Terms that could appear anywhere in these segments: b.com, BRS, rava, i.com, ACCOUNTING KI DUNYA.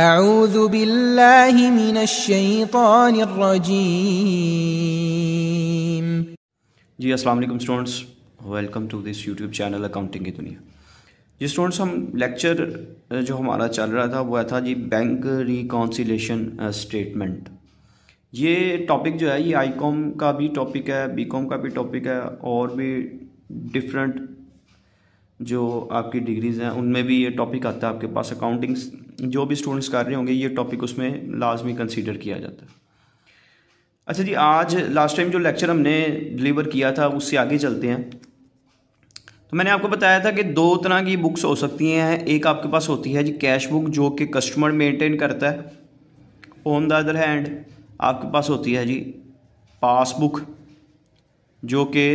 अऊज़ु बिल्लाहि मिनश्शैतानिर्रजीम। जी अस्सलाम वालेकुम students, welcome to this YouTube channel accounting की दुनिया। जी स्टूडेंट्स, हम लेक्चर जो हमारा चल रहा था वह था जी बैंक रिकॉन्सिलेशन स्टेटमेंट। ये टॉपिक जो है ये i.com का भी टॉपिक है, b.com का भी टॉपिक है और भी डिफरेंट जो आपकी डिग्रीज हैं उनमें भी ये टॉपिक आता है। आपके पास अकाउंटिंग जो भी स्टूडेंट्स कर रहे होंगे ये टॉपिक उसमें लाजमी कंसीडर किया जाता है। अच्छा जी, आज लास्ट टाइम जो लेक्चर हमने डिलीवर किया था उससे आगे चलते हैं। तो मैंने आपको बताया था कि दो तरह की बुक्स हो सकती हैं। एक आपके पास होती है जी कैश बुक जो कि कस्टमर मेंटेन करता है, ऑन द अदर हैंड आपके पास होती है जी पासबुक जो कि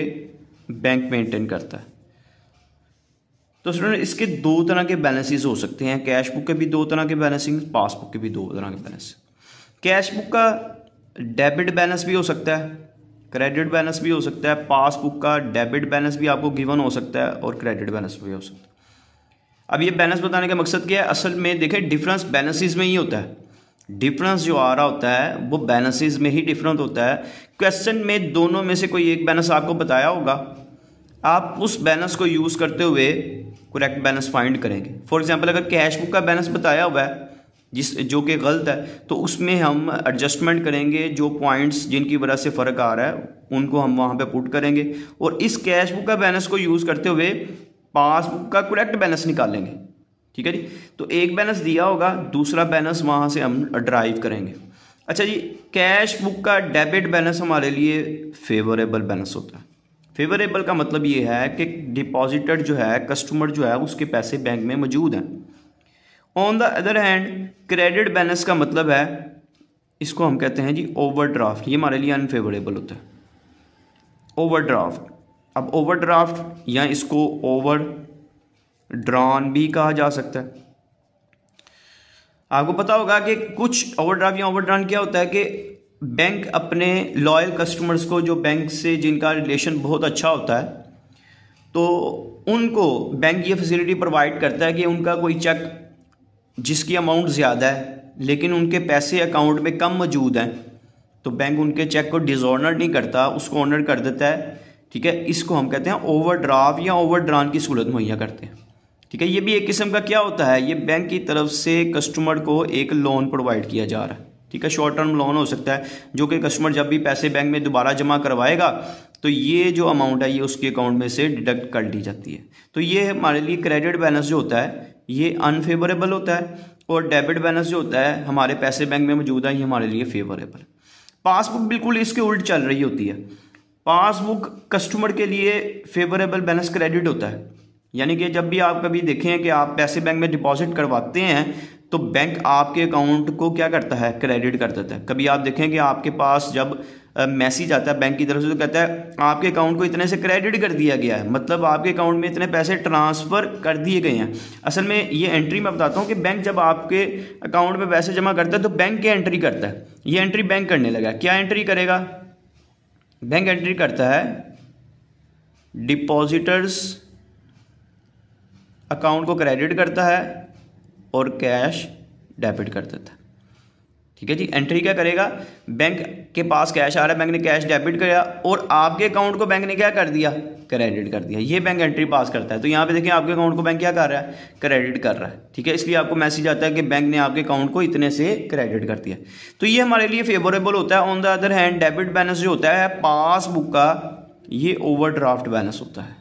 बैंक मेंटेन करता है। तो स्टूडेंट, इसके दो तरह के बैलेंसेस हो सकते हैं, कैश बुक के भी दो तरह के बैलेंसिंग, पासबुक के भी दो तरह के बैलेंस। कैश बुक का डेबिट बैलेंस भी हो सकता है, क्रेडिट बैलेंस भी हो सकता है। पासबुक का डेबिट बैलेंस भी आपको गिवन हो सकता है और क्रेडिट बैलेंस भी हो सकता है। अब ये बैलेंस बताने का मकसद क्या है, असल में देखें डिफरेंस बैलेंसेज में ही होता है। डिफरेंस जो आ रहा होता है वो बैलेंसेज में ही डिफरेंट होता है। क्वेश्चन में दोनों में से कोई एक बैलेंस आपको बताया होगा, आप उस बैलेंस को यूज़ करते हुए करेक्ट बैलेंस फाइंड करेंगे। फॉर एग्जांपल, अगर कैश बुक का बैलेंस बताया हुआ है जिस जो कि गलत है तो उसमें हम एडजस्टमेंट करेंगे, जो पॉइंट्स जिनकी वजह से फ़र्क आ रहा है उनको हम वहाँ पे पुट करेंगे और इस कैश बुक का बैलेंस को यूज़ करते हुए पासबुक का करेक्ट बैलेंस निकालेंगे। ठीक है जी, तो एक बैलेंस दिया होगा, दूसरा बैलेंस वहाँ से हम ड्राइव करेंगे। अच्छा जी, कैश बुक का डेबिट बैलेंस हमारे लिए फेवरेबल बैलेंस होता है। फेवरेबल का मतलब ये है कि डिपॉजिटर जो है, कस्टमर जो है, उसके पैसे बैंक में मौजूद हैं। On the other hand credit balance का मतलब है, इसको हम कहते हैं जी ओवरड्राफ्ट, ये हमारे लिए अनफेवरेबल होता है ओवरड्राफ्ट। अब ओवरड्राफ्ट या इसको ओवर ड्रॉन भी कहा जा सकता है। आपको पता होगा कि कुछ ओवरड्राफ्ट या ओवरड्रॉन क्या होता है कि बैंक अपने लॉयल कस्टमर्स को, जो बैंक से जिनका रिलेशन बहुत अच्छा होता है, तो उनको बैंक ये फैसिलिटी प्रोवाइड करता है कि उनका कोई चेक जिसकी अमाउंट ज़्यादा है लेकिन उनके पैसे अकाउंट में कम मौजूद हैं तो बैंक उनके चेक को डिसऑनर नहीं करता, उसको ऑनर कर देता है। ठीक है, इसको हम कहते हैं ओवरड्राफ्ट या ओवरड्रॉन की सहूलत मुहैया करते हैं। ठीक है, ये भी एक किस्म का क्या होता है, ये बैंक की तरफ से कस्टमर को एक लोन प्रोवाइड किया जा रहा है। ठीक है, शॉर्ट टर्म लोन हो सकता है जो कि कस्टमर जब भी पैसे बैंक में दोबारा जमा करवाएगा तो ये जो अमाउंट है ये उसके अकाउंट में से डिडक्ट कर ली जाती है। तो ये हमारे लिए क्रेडिट बैलेंस जो होता है ये अनफेवरेबल होता है और डेबिट बैलेंस जो होता है हमारे पैसे बैंक में मौजूद है ये हमारे लिए फेवरेबल। पासबुक बिल्कुल इसके उल्ट चल रही होती है। पासबुक कस्टमर के लिए फेवरेबल बैलेंस क्रेडिट होता है, यानी कि जब भी आप कभी देखें कि आप पैसे बैंक में डिपॉजिट करवाते हैं तो बैंक आपके अकाउंट को क्या करता है, क्रेडिट कर देता है। कभी आप देखें कि आपके पास जब मैसेज आता है बैंक की तरफ से तो कहता है आपके अकाउंट को इतने से क्रेडिट कर दिया गया है, मतलब आपके अकाउंट में इतने पैसे ट्रांसफ़र कर दिए गए हैं। असल में ये एंट्री मैं बताता हूँ कि बैंक जब आपके अकाउंट में पैसे जमा करता है तो बैंक की एंट्री करता है। ये एंट्री बैंक करने लगा, क्या एंट्री करेगा, बैंक एंट्री करता है डिपॉजिटर्स अकाउंट को क्रेडिट करता है और कैश डेबिट कर देता है। ठीक है जी, एंट्री क्या करेगा, बैंक के पास कैश आ रहा है, बैंक ने कैश डेबिट किया और आपके अकाउंट को बैंक ने क्या कर दिया, क्रेडिट कर दिया। ये बैंक एंट्री पास करता है। तो यहाँ पे देखिए आपके अकाउंट को बैंक क्या कर रहा है, क्रेडिट कर रहा है। ठीक है, इसलिए आपको मैसेज आता है कि बैंक ने आपके अकाउंट को इतने से क्रेडिट कर दिया। तो ये हमारे लिए फेवरेबल होता है। On the other hand debit balance जो होता है पासबुक का, ये ओवरड्राफ्ट बैलेंस होता है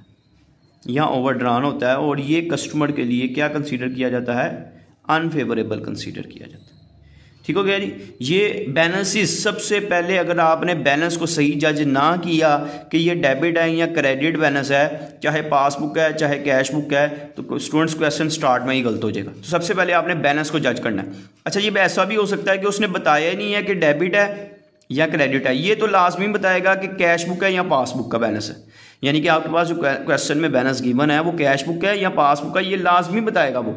या ओवरड्रॉन होता है और ये कस्टमर के लिए क्या कंसीडर किया जाता है, अनफेवरेबल कंसीडर किया जाता है। ठीक हो गया जी, ये बैलेंसेस सबसे पहले अगर आपने बैलेंस को सही जज ना किया कि ये डेबिट है या क्रेडिट बैलेंस है, चाहे पासबुक है चाहे कैश बुक है, तो स्टूडेंट्स क्वेश्चन स्टार्ट में ही गलत हो जाएगा। तो सबसे पहले आपने बैलेंस को जज करना है। अच्छा, ये ऐसा भी हो सकता है कि उसने बताया ही नहीं है कि डेबिट है या क्रेडिट है, ये तो लाजमी बताएगा कि कैश बुक है या पासबुक का बैलेंस है। यानी कि आपके पास जो क्वेश्चन में बैलेंस गिवन है वो कैश बुक है या पासबुक का, ये लाजमी बताएगा। वो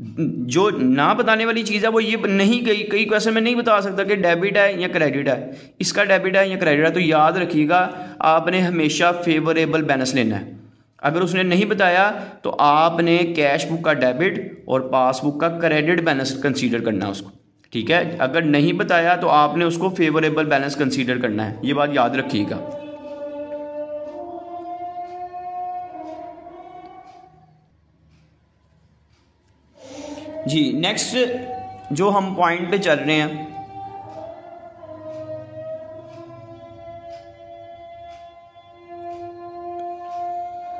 जो ना बताने वाली चीज़ है वो ये नहीं, कई क्वेश्चन में नहीं बता सकता कि डेबिट है या क्रेडिट है, इसका डेबिट है या क्रेडिट है। तो याद रखिएगा आपने हमेशा फेवरेबल बैलेंस लेना है। अगर उसने नहीं बताया तो आपने कैश बुक का डेबिट और पासबुक का क्रेडिट बैलेंस कंसीडर करना है उसको, ठीक है। अगर नहीं बताया तो आपने उसको फेवरेबल बैलेंस कंसीडर करना है, ये बात याद रखिएगा। जी, नेक्स्ट जो हम पॉइंट पे चल रहे हैं